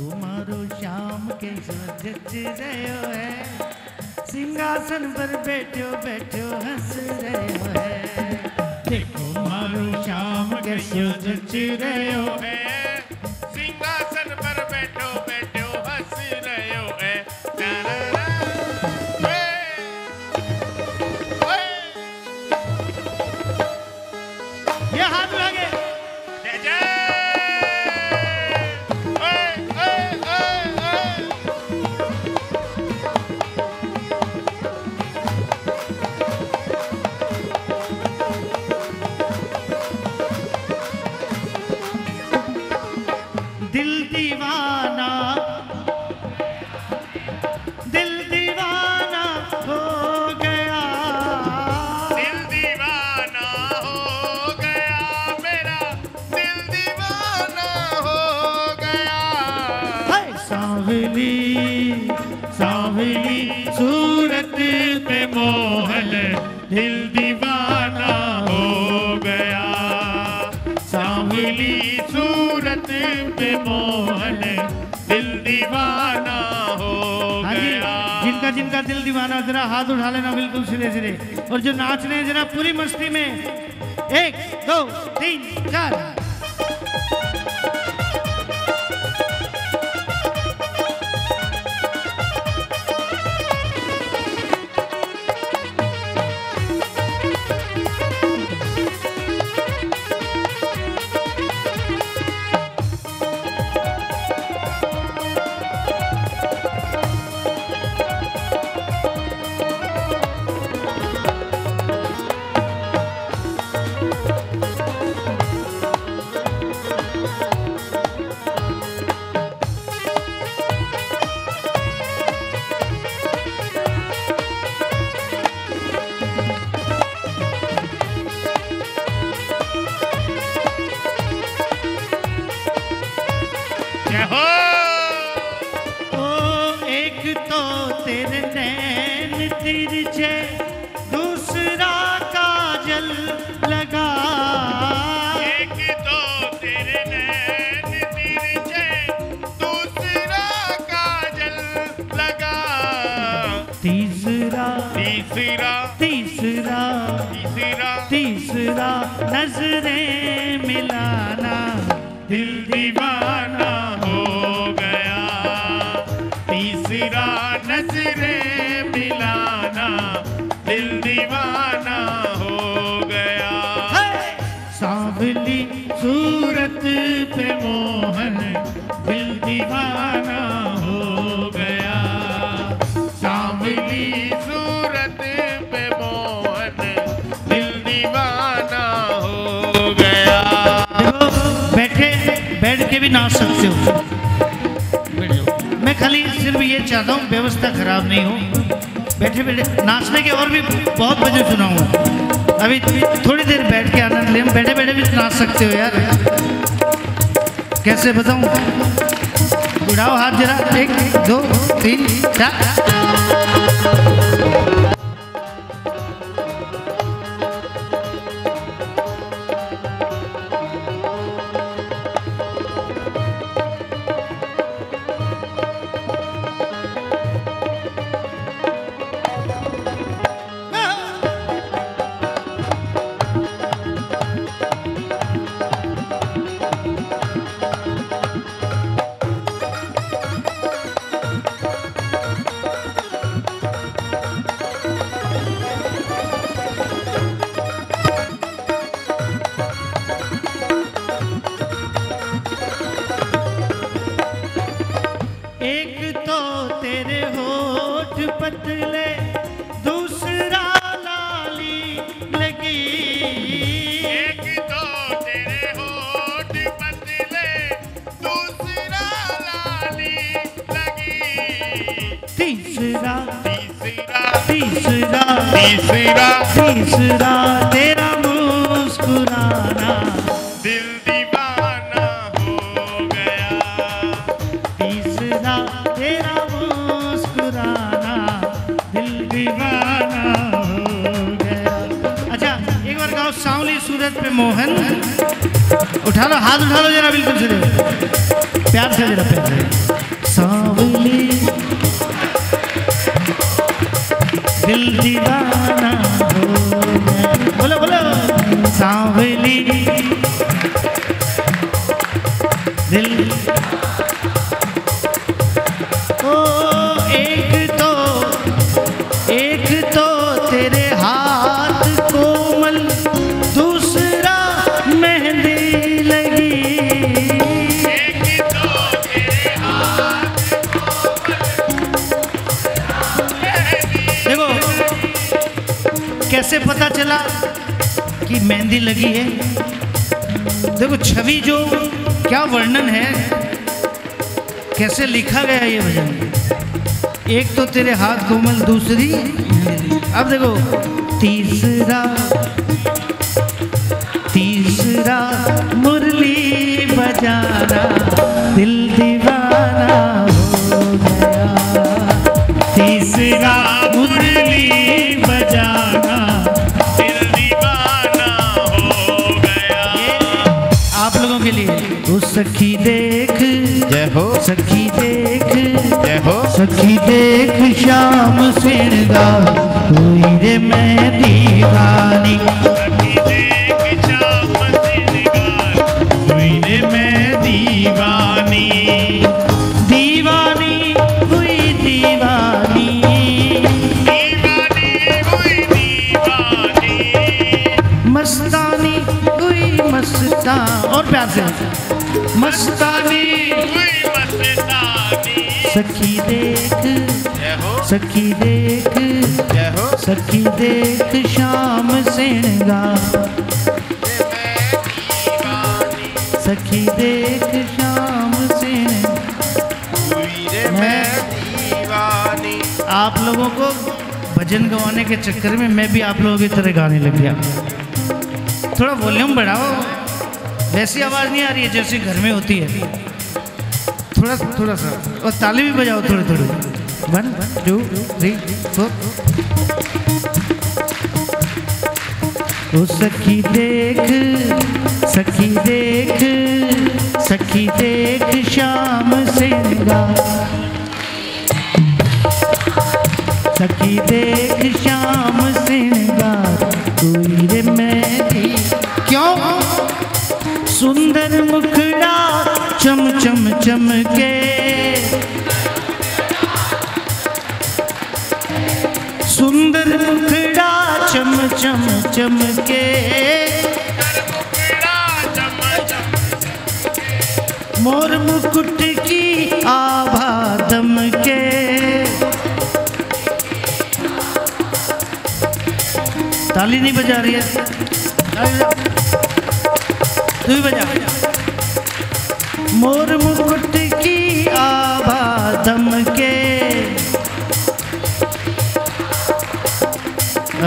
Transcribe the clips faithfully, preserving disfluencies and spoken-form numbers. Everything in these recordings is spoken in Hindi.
तुम्हारो श्याम के जज रहो है, सिंहासन पर बैठो बैठो हंस रहो है। देखो मारो श्याम के जज रहो है, सिंहासन पर बैठो बैठो हंस रहो है। ये हाथ लगे जय जय। जिनका दिल दीवाना जरा हाथ उठा लेना बिल्कुल सिरे सिरे, और जो नाच रहे हैं जरा पूरी मस्ती में, एक दो तीन चार। नजरें मिलाना दिल दीवाना हो गया, तीसरा नजरें मिलाना दिल दीवाना हो गया। सांवली सूरत पे मोहन दिल दीवाना हो गया, सांवली सूरत पे मोहन दिल दीवाना के भी नाच सकते हो। मैं खाली सिर्फ ये चाहता हूँ व्यवस्था खराब नहीं हो, बैठे बैठे नाचने के और भी बहुत वजह सुनाऊंगा, अभी थोड़ी देर बैठ के आनंद ले, बैठे बैठे भी नाच सकते हो यार, कैसे बताऊँ। उठाओ हाथ जरा, एक दो तीन चार। तीसरा तेरा मुस्कुराना दिल दीवाना हो गया, तीसरा तेरा मुस्कुराना दिल दीवाना हो गया। अच्छा एक बार गाओ सांवली सूरत पे मोहन, उठा लो हाथ उठा लो जरा बिल्कुल से, प्यार से जरा प्यार से। सांवली दिल दीवाना हो मैं, बोलो बोलो सांवली दिल। ओ एक तो एक तो तेरे हाथ कोमल, दूसरा मेहंदी लगी। एक तो तेरे हाथ कोमल। देखो कैसे पता चला कि मेहंदी लगी है। देखो छवि जो क्या वर्णन है, कैसे लिखा गया ये भजन। एक तो तेरे हाथ कोमल, दूसरी अब देखो तीसरा तीसरा मुरली बजाना दिल दीवाना हो गया। तीसरा मुरली बजाना दिल दीवाना हो गया। आप लोगों के लिए सखी देख जय हो, सखी देख जय हो, सखी देख श्याम सिरदार हुई रे मैं दीवानी। सखी देख श्याम सिरदार हुई रे मैं दीवानी, दीवानी हुई दीवानी, दीवानी हुई दीवानी, मस्तानी हुई मस्ता। और प्यार से मस्तानी हुई मस्तानी। सखी देख जय हो, सखी देख जय हो, सखी देख श्याम सिरगार मैं दीवानी। सखी देख श्याम सिरगार हुई रे मैं दीवानी। आप लोगों को भजन गवाने के चक्कर में मैं भी आप लोगों की तरह गाने लग गया। थोड़ा वॉल्यूम बढ़ाओ, वैसी आवाज़ नहीं आ रही है जैसे घर में होती है। थोड़ा थोड़ा सा और ताली भी बजाओ थोड़े थोड़े। One two three four. सखी देख सखी देख सखी देख श्याम सिरगार, सखी देख श्याम सिरगार कोई रे मैं थी। क्यों सुंदर मुखड़ा चम चम चमके, सुंदर मुखड़ा चम चम चमके, मोर मुकुट की आभा दमके, ताली नहीं बजा रही है बजा। मोर मुकुट की आभा दमके।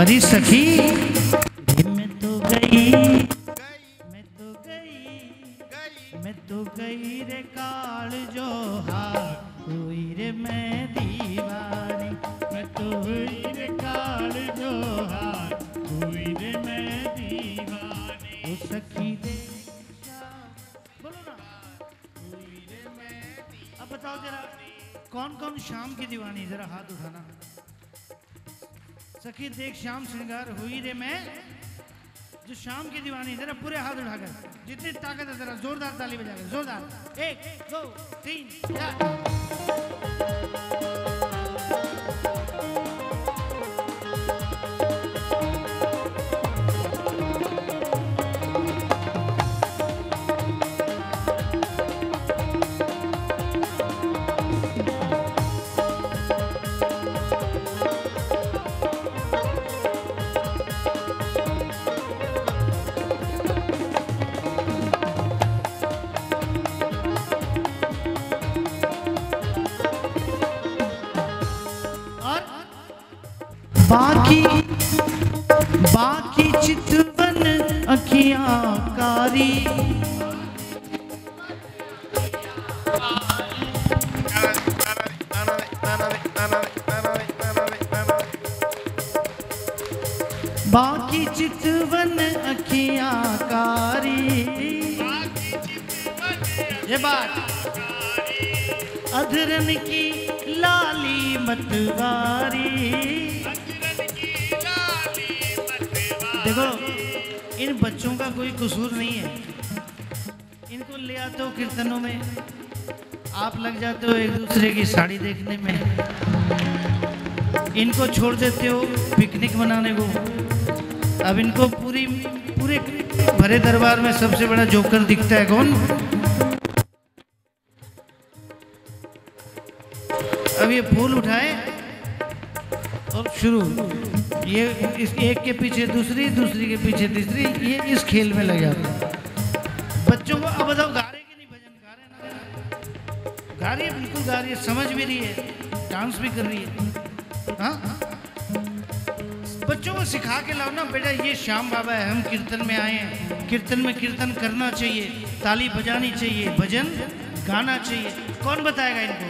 अरे सखी मैं तो गई मैं तो गई मैं तो गई रे काल जोहार हुई रे मैं दीवानी। मैं तो हुई रे काल जोहार हुई रे मैं दीवानी। सखी बताओ जरा कौन कौन शाम की दीवानी, जरा हाथ उठाना। सखी देख श्याम सिरगार हुई रे मैं, जो शाम की दीवानी, जरा पूरे हाथ उठाकर जितनी ताकत है जरा जोरदार ताली बजाकर जोरदार। एक दो तीन बाकी बाकी चितवन अखियां कारी, बाकी चितवन अखियां कारी। ये बात अधरन की लाली मतवारी। देखो इन बच्चों का कोई कसूर नहीं है, इनको ले आते हो कीर्तनों में, आप लग जाते हो एक दूसरे की साड़ी देखने में, इनको छोड़ देते हो पिकनिक मनाने को। अब इनको पूरी पूरे भरे दरबार में सबसे बड़ा जोकर दिखता है कौन? अब ये फूल उठाए और शुरू, ये इस एक के पीछे दूसरी, दूसरी के पीछे तीसरी, ये इस खेल में लग जाता है बच्चों को। अब बताओ गा रहे कि नहीं भजन? गा रहे ना? गा रही है, बिल्कुल गा रही है, समझ भी रही है, डांस भी कर रही है। हाँ, बच्चों को सिखा के लाओ ना, बेटा ये श्याम बाबा है, हम कीर्तन में आए हैं, कीर्तन में कीर्तन करना चाहिए, ताली बजानी चाहिए, भजन गाना चाहिए। कौन बताएगा इनको?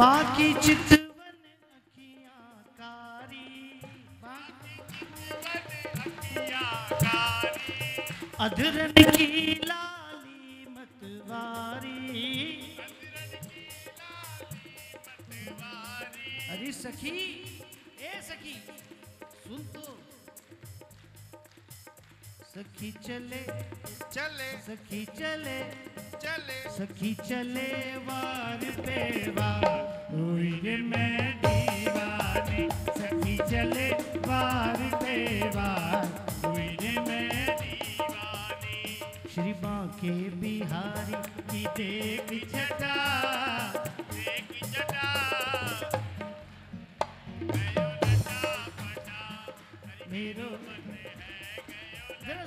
बाकी चितवन अखियां अधरन की लाली मतवारी। अरे सखी, ए सखी सुन तो, सखी चले चले, सखी चले चले, सखी चले वार पे वार, रोई मैं दीवानी, सखी चले वार पे वार, रोई मैं दीवानी। श्री बांके बिहारी की देख जटा, देख जटा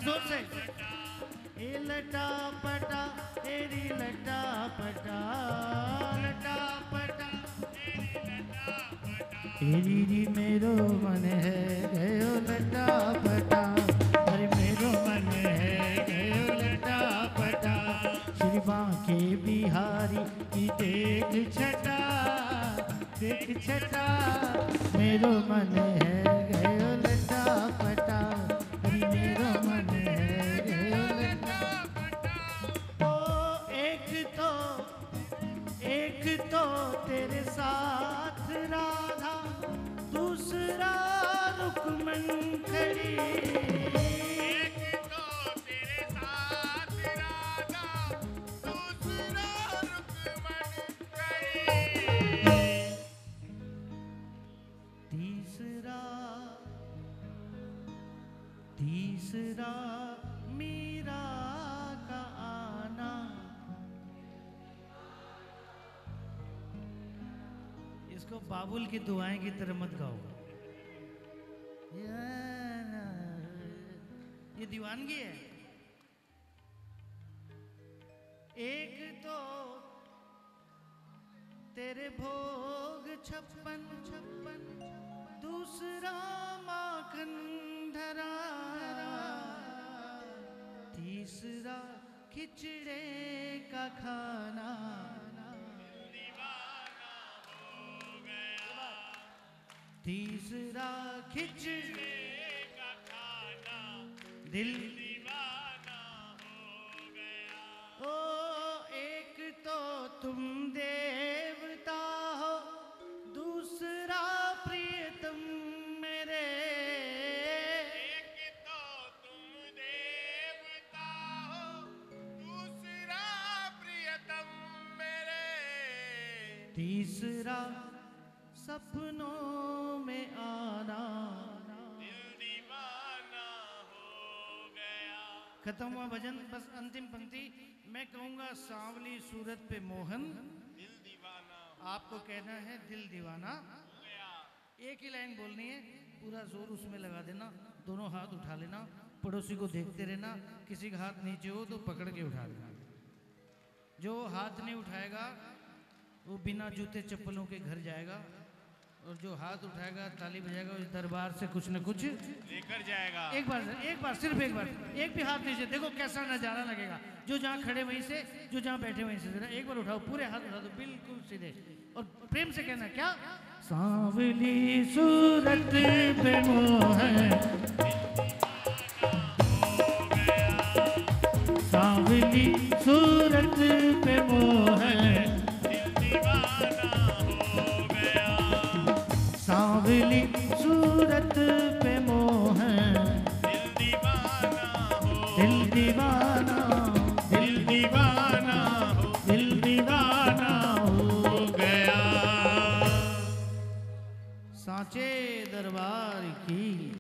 जोर से, ए लटा पटा तेरी लटा पटा, लटा पटा तेरी री मेरो मन है गयो लटा पटा, अरे मेरो मन है गयो लटा पटा। श्री बांके बिहारी की देख छटा, देख छटा मेरो मन है गयो लटा पटा, अरे मेरो मन है गयो लटा पटा। ओ एक तो, एक तो तेरे साथ राधा, दूसरा रुक्मन खड़ी, एक तो तेरे साथ राधा, दूसरा रुक्मन खड़ी, तीसरा तीसरा मीरा का आना। इसको बाबुल की दुआएं की तरह मत गाओ, ये दीवानगी है। एक तो तेरे भोग छप्पन छप्पन, दूसरा माखन धरा, तीसरा खिचड़े का खाना। तीसरा खिचड़े का खाना दिल दीवाना हो गया। ओ एक तो तुम देवता हो, दूसरा प्रियतम मेरे, एक तो तुम देवता हो, दूसरा प्रियतम मेरे, तीसरा सपनों में आना, दिल दीवाना हो गया। खत्म हुआ भजन, बस अंतिम पंक्ति मैं कहूंगा, सांवली सूरत पे मोहन दिल दीवाना, आपको कहना है दिल दीवाना। एक ही लाइन बोलनी है, पूरा जोर उसमें लगा देना, दोनों हाथ उठा लेना, पड़ोसी को देखते रहना, किसी का हाथ नीचे हो तो पकड़ के उठा लेना, जो हाथ नहीं उठाएगा वो बिना जूते चप्पलों के घर जाएगा, और जो हाथ उठाएगा ताली बजाएगा उस दरबार से कुछ न कुछ लेकर जाएगा। एक बार एक बार सिर्फ एक बार, एक भी हाथ नीचे, देखो कैसा नजारा लगेगा, जो जहाँ खड़े वहीं से, जो जहाँ बैठे वहीं से, एक बार उठाओ, पूरे हाथ उठा दो बिल्कुल सीधे, और प्रेम से कहना क्या? सांवली सूरत पे मोहन तेरी सूरत पे मोह है दिल दीवाना हो गया। सांवली सूरत पे मोह है दिल दीवाना हो, दिल दीवाना, दिल दीवाना हो, दिल दीवाना हो गया। सांचे दरबार की।